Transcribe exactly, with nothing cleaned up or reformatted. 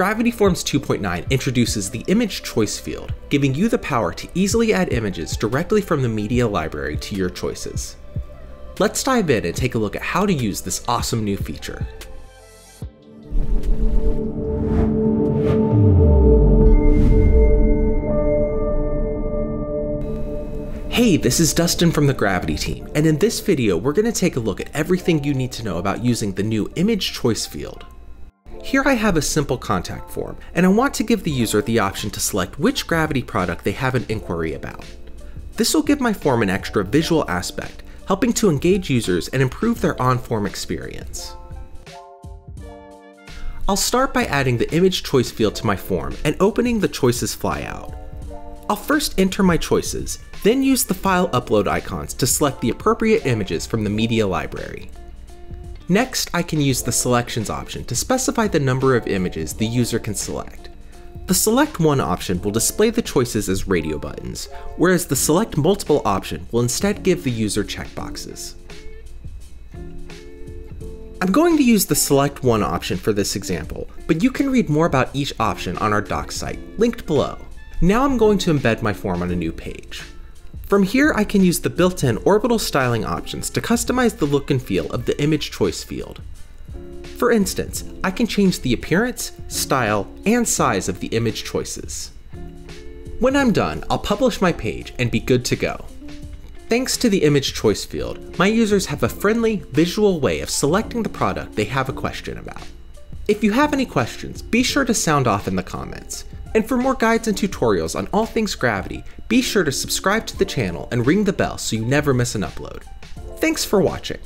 Gravity Forms two point nine introduces the Image Choice Field, giving you the power to easily add images directly from the media library to your choices. Let's dive in and take a look at how to use this awesome new feature. Hey, this is Dustin from the Gravity team, and in this video we're going to take a look at everything you need to know about using the new Image Choice Field. Here I have a simple contact form, and I want to give the user the option to select which Gravity product they have an inquiry about. This will give my form an extra visual aspect, helping to engage users and improve their on-form experience. I'll start by adding the Image Choice field to my form and opening the Choices flyout. I'll first enter my choices, then use the file upload icons to select the appropriate images from the media library. Next, I can use the selections option to specify the number of images the user can select. The select one option will display the choices as radio buttons, whereas the select multiple option will instead give the user checkboxes. I'm going to use the select one option for this example, but you can read more about each option on our docs site, linked below. Now I'm going to embed my form on a new page. From here, I can use the built-in orbital styling options to customize the look and feel of the Image Choice field. For instance, I can change the appearance, style, and size of the image choices. When I'm done, I'll publish my page and be good to go. Thanks to the Image Choice field, my users have a friendly, visual way of selecting the product they have a question about. If you have any questions, be sure to sound off in the comments. And for more guides and tutorials on all things Gravity, be sure to subscribe to the channel and ring the bell so you never miss an upload. Thanks for watching.